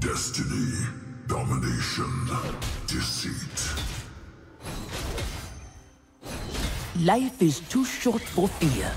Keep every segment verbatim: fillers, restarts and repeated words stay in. Destiny, domination, deceit. Life is too short for fear.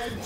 The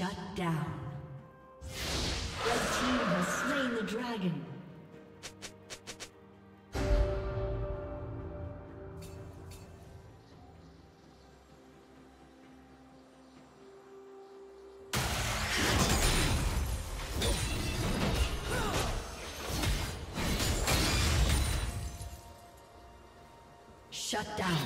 Shut down. Red team has slain the dragon. Shut down.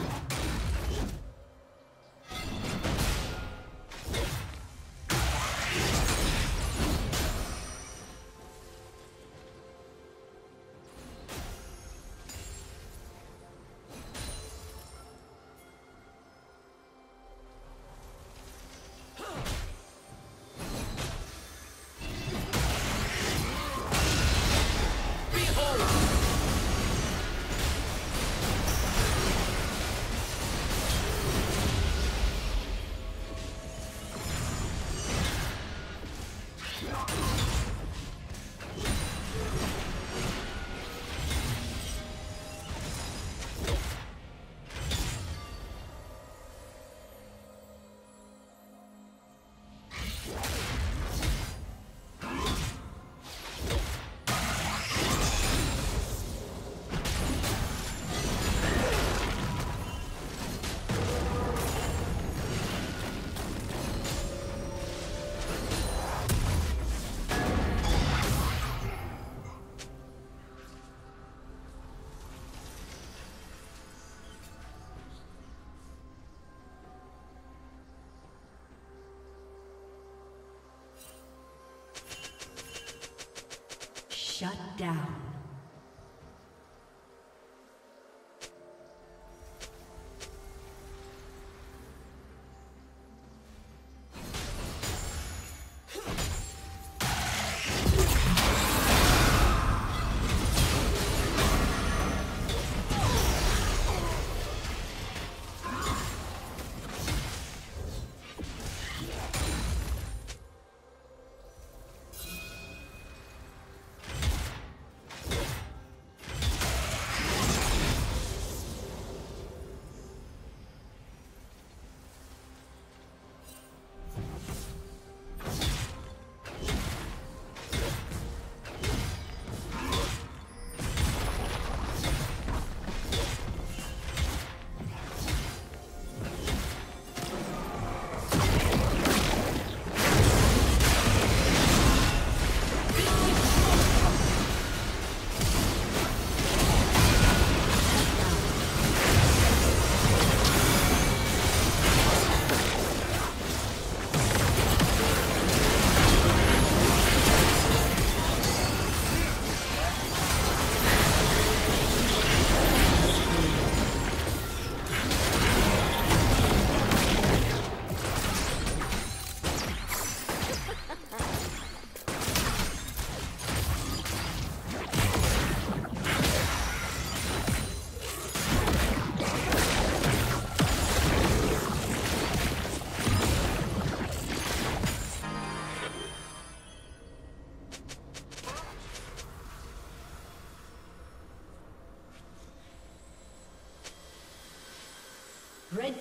Shut down. Red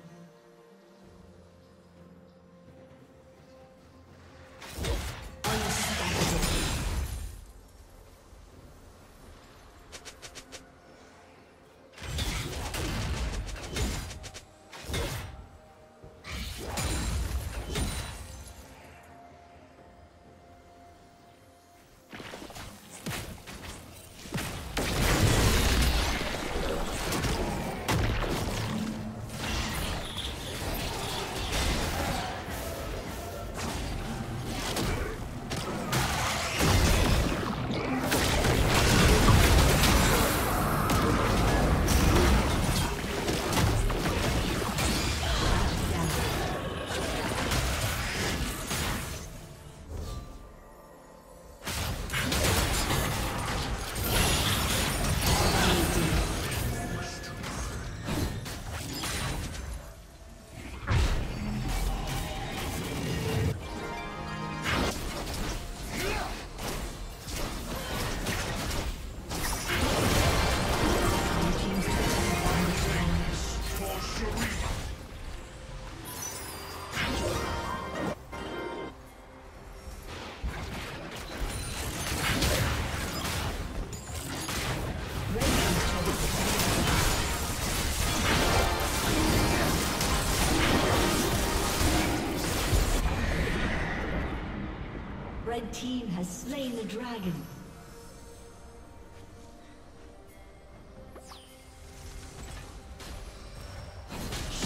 Red team has slain the dragon.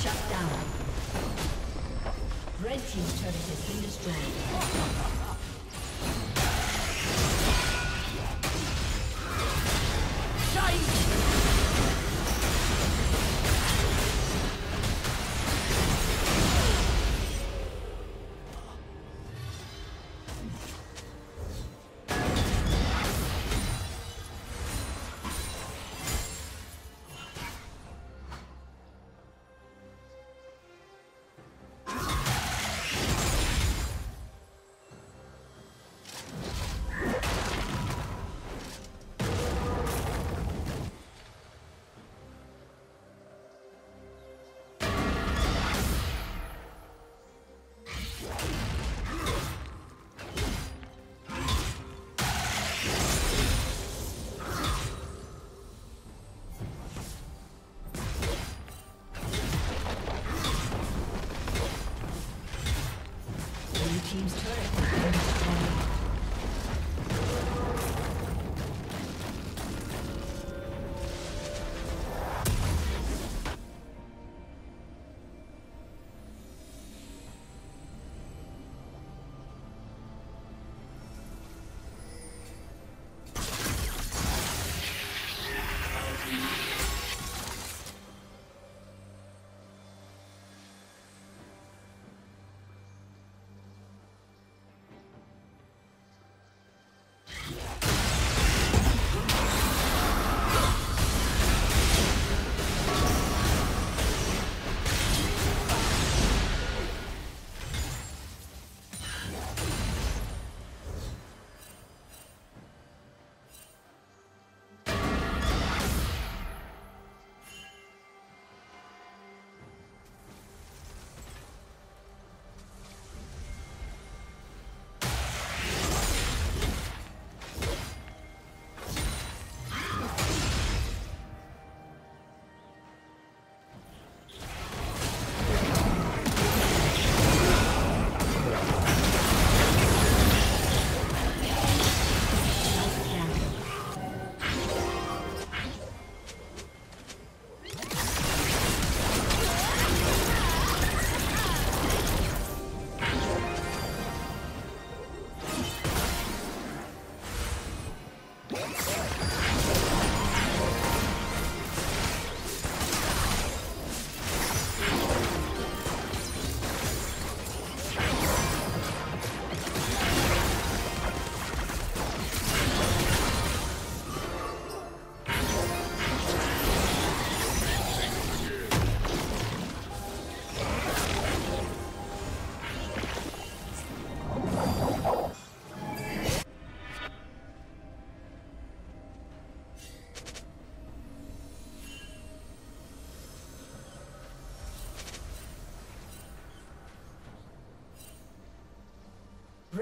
Shut down. Red team's turret has been destroyed. Red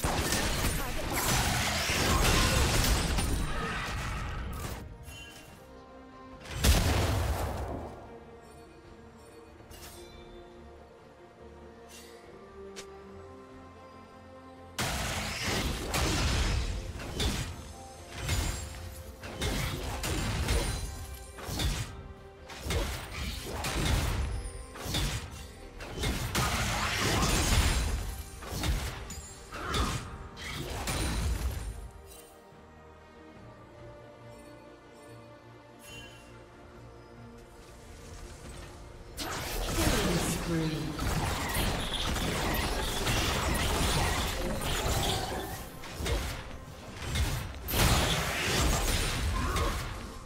Team's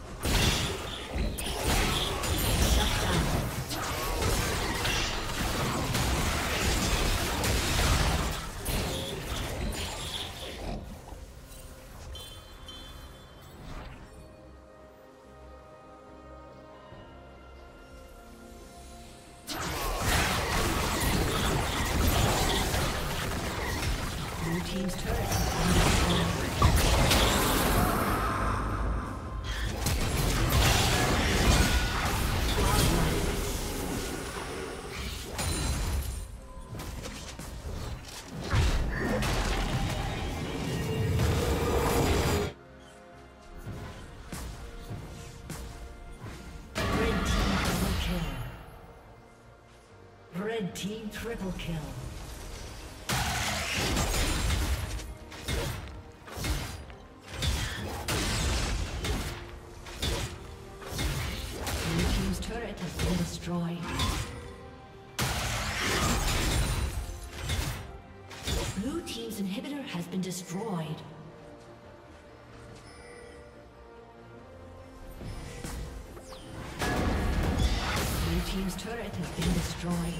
turret has been destroyed. Red team double kill. Red team triple kill. Destroyed. Blue team's turret has been destroyed. Red team's turret has been destroyed.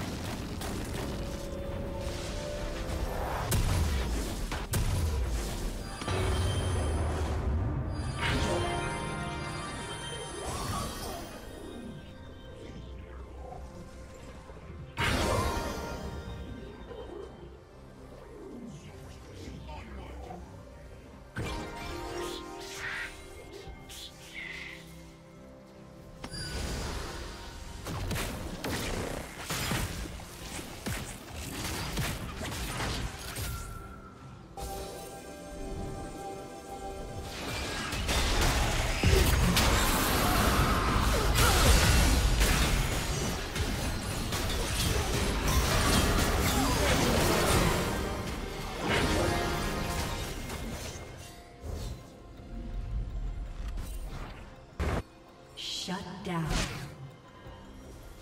Down.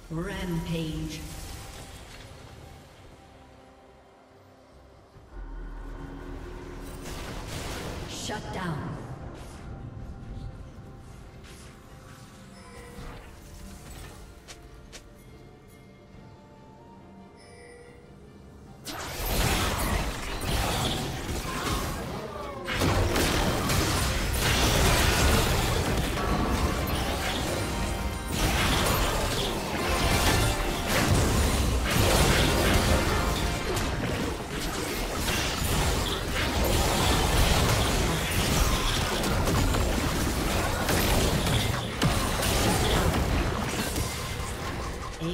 Rampage. Shut down. Blue